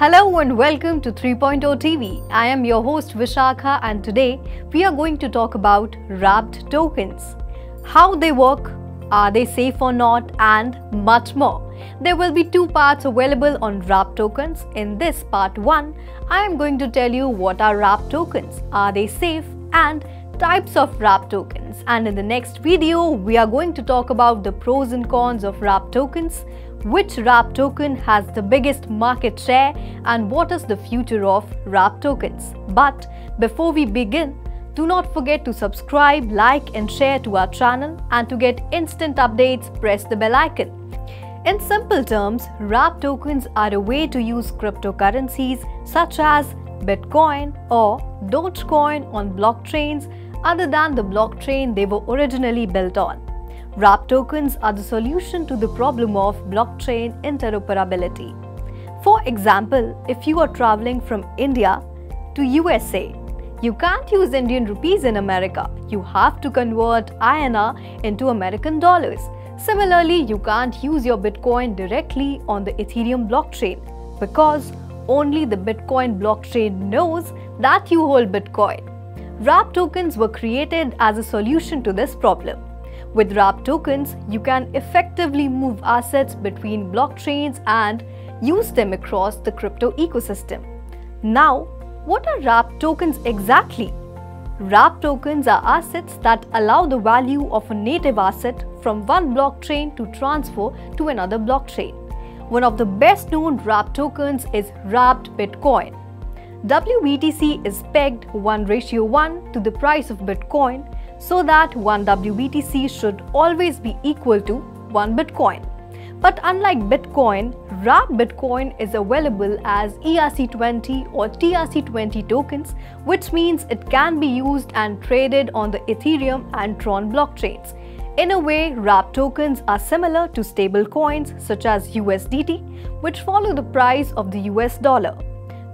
Hello and welcome to 3.0 TV. I am your host Vishakha, and today we are going to talk about wrapped tokens, how they work, are they safe or not, and much more. There will be two parts available on wrapped tokens. In this part 1, I am going to tell you what are wrapped tokens, are they safe, and types of wrapped tokens. And in the next video, we are going to talk about the pros and cons of wrapped tokens, which wrapped token has the biggest market share, and what is the future of wrapped tokens. But before we begin, do not forget to subscribe, like and share to our channel, and to get instant updates, press the bell icon. In simple terms, wrapped tokens are a way to use cryptocurrencies such as Bitcoin or Dogecoin on blockchains other than the blockchain they were originally built on. Wrapped tokens are the solution to the problem of blockchain interoperability. For example, if you are traveling from India to USA, you can't use Indian rupees in America. You have to convert INR into American dollars. Similarly, you can't use your Bitcoin directly on the Ethereum blockchain because only the Bitcoin blockchain knows that you hold Bitcoin. Wrapped tokens were created as a solution to this problem. With wrapped tokens, you can effectively move assets between blockchains and use them across the crypto ecosystem. Now, what are wrapped tokens exactly? Wrapped tokens are assets that allow the value of a native asset from one blockchain to transfer to another blockchain. One of the best known wrapped tokens is wrapped Bitcoin. WBTC is pegged 1:1 to the price of Bitcoin, so that 1 WBTC should always be equal to 1 Bitcoin. But unlike Bitcoin, wrapped Bitcoin is available as ERC20 or TRC20 tokens, which means it can be used and traded on the Ethereum and Tron blockchains. In a way, wrapped tokens are similar to stable coins such as USDT, which follow the price of the US dollar.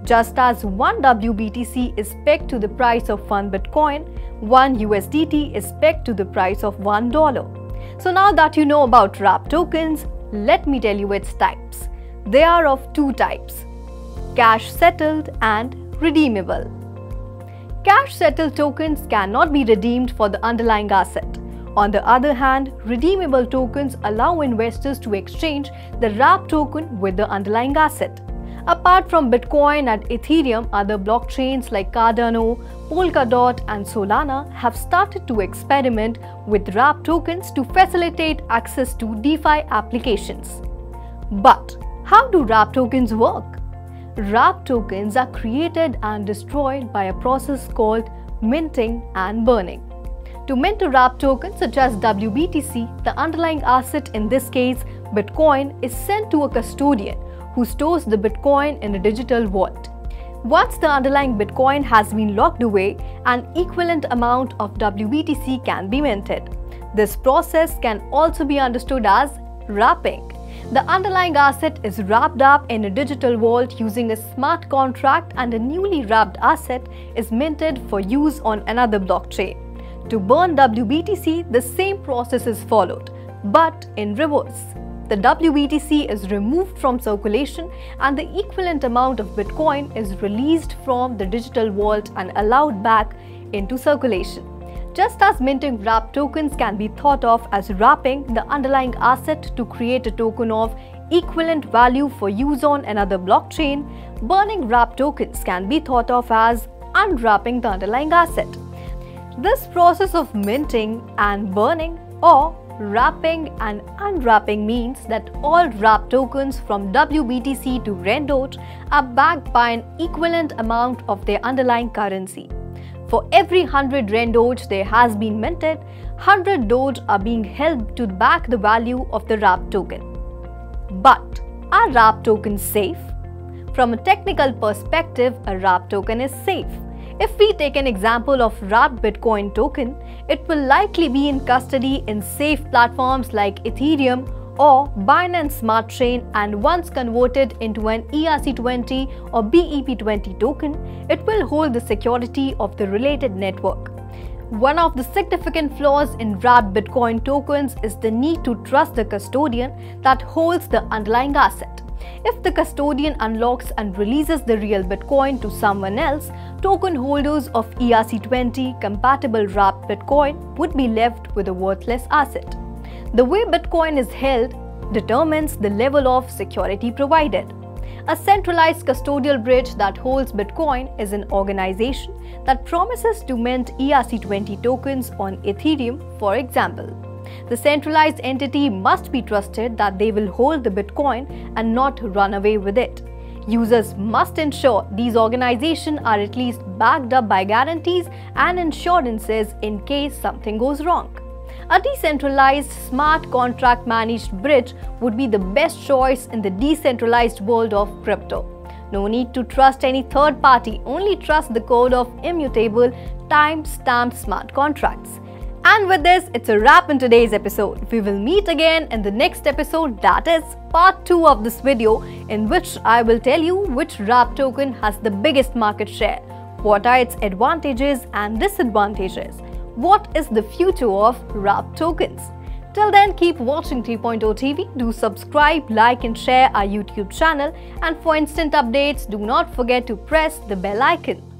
Just as 1 WBTC is pegged to the price of 1 Bitcoin, 1 USDT is pegged to the price of $1. So now that you know about wrapped tokens, let me tell you its types. They are of two types: cash settled and redeemable. Cash settled tokens cannot be redeemed for the underlying asset. On the other hand, redeemable tokens allow investors to exchange the wrapped token with the underlying asset. Apart from Bitcoin and Ethereum, other blockchains like Cardano, Polkadot and Solana have started to experiment with wrapped tokens to facilitate access to DeFi applications. But how do wrapped tokens work? Wrapped tokens are created and destroyed by a process called minting and burning. To mint a wrapped token such as WBTC, the underlying asset, in this case Bitcoin, is sent to a custodian who stores the Bitcoin in a digital vault. Once the underlying Bitcoin has been locked away, an equivalent amount of WBTC can be minted. This process can also be understood as wrapping. The underlying asset is wrapped up in a digital vault using a smart contract, and a newly wrapped asset is minted for use on another blockchain. To burn WBTC, the same process is followed, but in reverse. The WBTC is removed from circulation and the equivalent amount of Bitcoin is released from the digital vault and allowed back into circulation. Just as minting wrapped tokens can be thought of as wrapping the underlying asset to create a token of equivalent value for use on another blockchain, burning wrapped tokens can be thought of as unwrapping the underlying asset. This process of minting and burning, or wrapping and unwrapping, means that all wrapped tokens from WBTC to Rendoge are backed by an equivalent amount of their underlying currency. For every 100 Rendoge there has been minted, 100 Doge are being held to back the value of the wrapped token. But are wrapped tokens safe? From a technical perspective, a wrapped token is safe. If we take an example of wrapped Bitcoin token, it will likely be in custody in safe platforms like Ethereum or Binance Smart Chain, and once converted into an ERC20 or BEP-20 token, it will hold the security of the related network. One of the significant flaws in wrapped Bitcoin tokens is the need to trust the custodian that holds the underlying asset. If the custodian unlocks and releases the real Bitcoin to someone else, token holders of ERC20 compatible wrapped Bitcoin would be left with a worthless asset. The way Bitcoin is held determines the level of security provided. A centralized custodial bridge that holds Bitcoin is an organization that promises to mint ERC20 tokens on Ethereum, for example. The centralized entity must be trusted that they will hold the Bitcoin and not run away with it. Users must ensure these organizations are at least backed up by guarantees and insurances in case something goes wrong. A decentralized smart contract managed bridge would be the best choice in the decentralized world of crypto. No need to trust any third party, only trust the code of immutable, time-stamped smart contracts. And with this, it's a wrap in today's episode. We will meet again in the next episode, that is part 2 of this video, in which I will tell you which wrap token has the biggest market share, what are its advantages and disadvantages, what is the future of wrap tokens. Till then, keep watching 3.0 TV, do subscribe, like and share our YouTube channel, and for instant updates, do not forget to press the bell icon.